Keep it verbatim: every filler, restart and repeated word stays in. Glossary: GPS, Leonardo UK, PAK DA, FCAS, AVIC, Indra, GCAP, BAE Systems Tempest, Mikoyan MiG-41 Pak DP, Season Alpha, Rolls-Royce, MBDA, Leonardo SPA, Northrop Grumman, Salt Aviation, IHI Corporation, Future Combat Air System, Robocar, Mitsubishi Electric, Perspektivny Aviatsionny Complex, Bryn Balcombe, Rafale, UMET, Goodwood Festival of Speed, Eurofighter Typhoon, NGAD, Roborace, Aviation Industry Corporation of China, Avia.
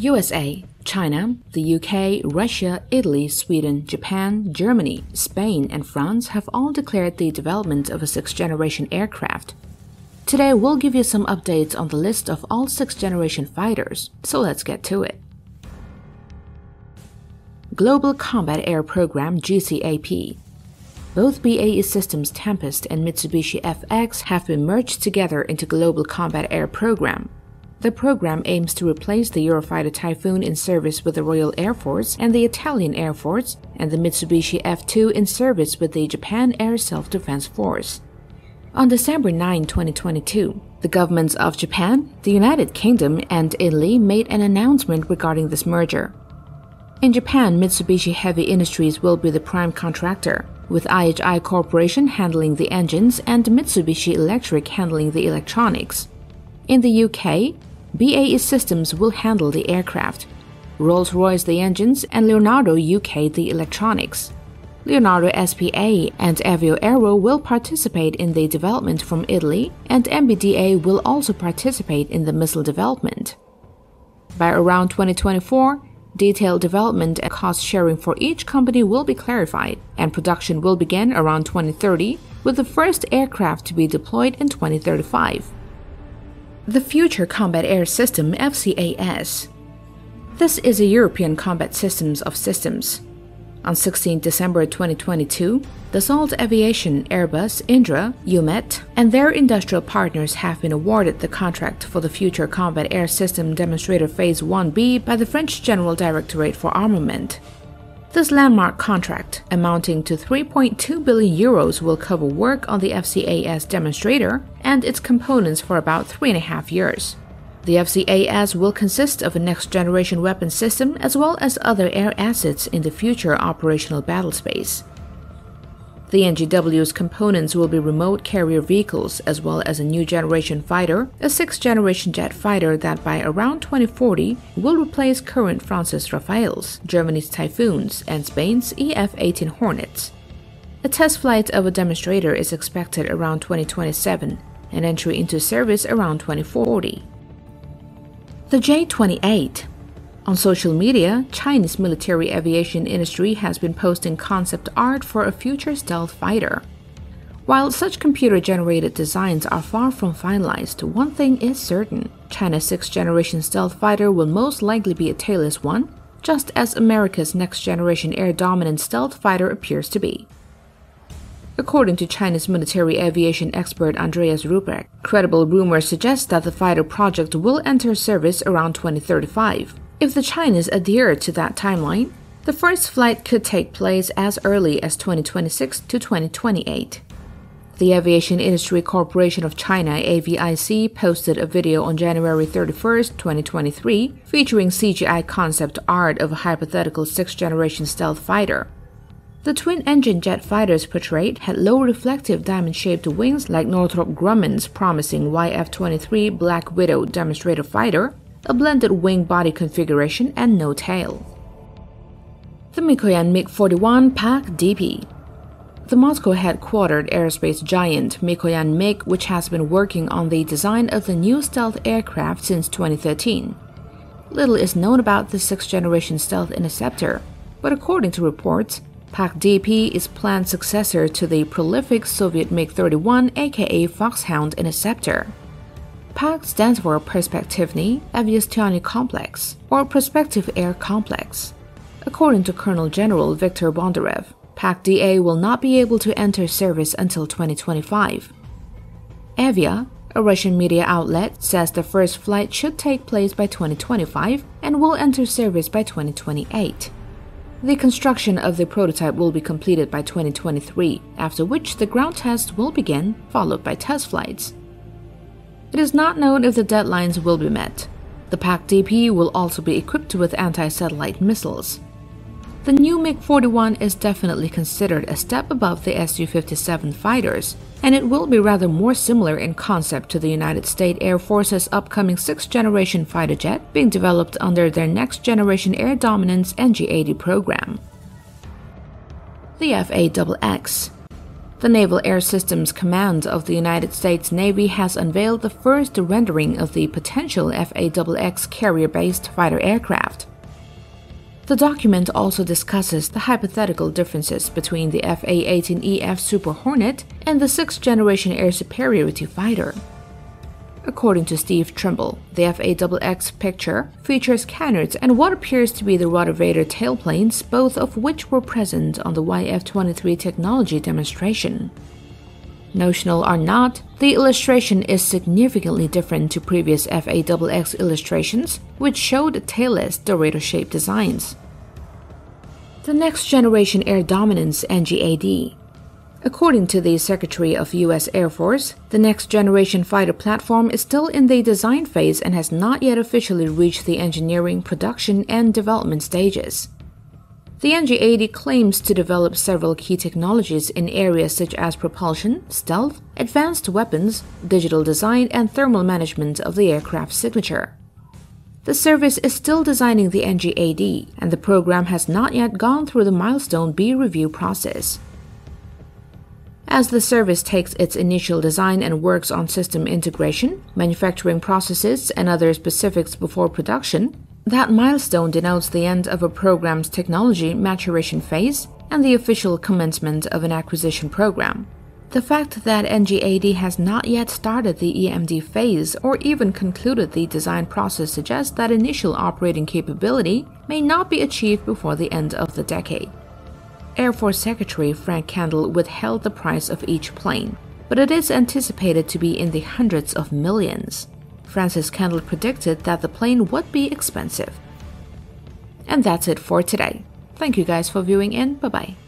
U S A, China, the U K, Russia, Italy, Sweden, Japan, Germany, Spain, and France have all declared the development of a sixth-generation aircraft. Today we'll give you some updates on the list of all sixth-generation fighters, so let's get to it. Global Combat Air Program G C A P. Both B A E Systems Tempest and Mitsubishi F X have been merged together into Global Combat Air Program. The program aims to replace the Eurofighter Typhoon in service with the Royal Air Force and the Italian Air Force, and the Mitsubishi F two in service with the Japan Air Self-Defense Force. On December ninth, twenty twenty-two, the governments of Japan, the United Kingdom, and Italy made an announcement regarding this merger. In Japan, Mitsubishi Heavy Industries will be the prime contractor, with I H I Corporation handling the engines and Mitsubishi Electric handling the electronics. In the U K, B A E Systems will handle the aircraft, Rolls-Royce the engines, and Leonardo U K the electronics. Leonardo S P A and Avio Aero will participate in the development from Italy, and M B D A will also participate in the missile development. By around twenty twenty-four, detailed development and cost sharing for each company will be clarified, and production will begin around twenty thirty, with the first aircraft to be deployed in twenty thirty-five. The Future Combat Air System F C A S. This is a European combat systems of systems. On the sixteenth of December twenty twenty-two, the Salt Aviation, Airbus, Indra, U M E T, and their industrial partners have been awarded the contract for the Future Combat Air System Demonstrator Phase one B by the French General Directorate for Armament. This landmark contract, amounting to three point two billion euros, will cover work on the F C A S demonstrator and its components for about three and a half years. The F C A S will consist of a next-generation weapon system as well as other air assets in the future operational battlespace. The N G W's components will be remote carrier vehicles as well as a new-generation fighter, a sixth-generation jet fighter that by around twenty forty will replace current France's Rafales, Germany's Typhoons, and Spain's E F eighteen Hornets. A test flight of a demonstrator is expected around twenty twenty-seven, and entry into service around twenty forty. The J twenty-eight. On social media, Chinese military aviation industry has been posting concept art for a future stealth fighter. While such computer-generated designs are far from finalized, one thing is certain. China's sixth-generation stealth fighter will most likely be a tailless one, just as America's next-generation air dominant stealth fighter appears to be. According to Chinese military aviation expert Andreas Ruprecht, credible rumors suggest that the fighter project will enter service around twenty thirty-five. If the Chinese adhere to that timeline, the first flight could take place as early as twenty twenty-six to twenty twenty-eight. The Aviation Industry Corporation of China (A V I C) posted a video on January thirty-first, twenty twenty-three, featuring C G I concept art of a hypothetical sixth-generation stealth fighter. The twin-engine jet fighters portrayed had low reflective diamond-shaped wings like Northrop Grumman's promising Y F twenty-three Black Widow demonstrator fighter, a blended wing-body configuration, and no tail. The Mikoyan MiG forty-one Pak D P. The Moscow-headquartered aerospace giant Mikoyan MiG, which has been working on the design of the new stealth aircraft since twenty thirteen. Little is known about the sixth-generation stealth interceptor, but according to reports, Pak D P is planned successor to the prolific Soviet MiG thirty-one, aka Foxhound interceptor. P A K stands for Perspektivny Aviatsionny Complex, or Prospective Air Complex. According to Colonel General Viktor Bondarev, P A K D A will not be able to enter service until twenty twenty-five. Avia, a Russian media outlet, says the first flight should take place by twenty twenty-five and will enter service by twenty twenty-eight. The construction of the prototype will be completed by twenty twenty-three, after which the ground test will begin, followed by test flights. It is not known if the deadlines will be met. The Pak D P will also be equipped with anti-satellite missiles. The new MiG forty-one is definitely considered a step above the S U fifty-seven fighters, and it will be rather more similar in concept to the United States Air Force's upcoming sixth-generation fighter jet being developed under their Next Generation Air Dominance N G A D program. The F A X X. The Naval Air Systems Command of the United States Navy has unveiled the first rendering of the potential F A double X carrier-based fighter aircraft. The document also discusses the hypothetical differences between the F A eighteen E F Super Hornet and the sixth generation Air Superiority Fighter. According to Steve Trimble, the F A double X picture features canards and what appears to be the rudder vader tailplanes, both of which were present on the Y F twenty-three technology demonstration. Notional or not, the illustration is significantly different to previous F A double X illustrations, which showed tailless Dorado-shaped designs. The Next Generation Air Dominance (N G A D). According to the Secretary of U S Air Force, the next-generation fighter platform is still in the design phase and has not yet officially reached the engineering, production, and development stages. The N G A D claims to develop several key technologies in areas such as propulsion, stealth, advanced weapons, digital design, and thermal management of the aircraft's signature. The service is still designing the N G A D, and the program has not yet gone through the Milestone B review process. As the service takes its initial design and works on system integration, manufacturing processes, and other specifics before production, that milestone denotes the end of a program's technology maturation phase and the official commencement of an acquisition program. The fact that N G A D has not yet started the E M D phase or even concluded the design process suggests that initial operating capability may not be achieved before the end of the decade. Air Force Secretary Frank Kendall withheld the price of each plane, but it is anticipated to be in the hundreds of millions. Francis Kendall predicted that the plane would be expensive. And that's it for today. Thank you guys for viewing and bye-bye.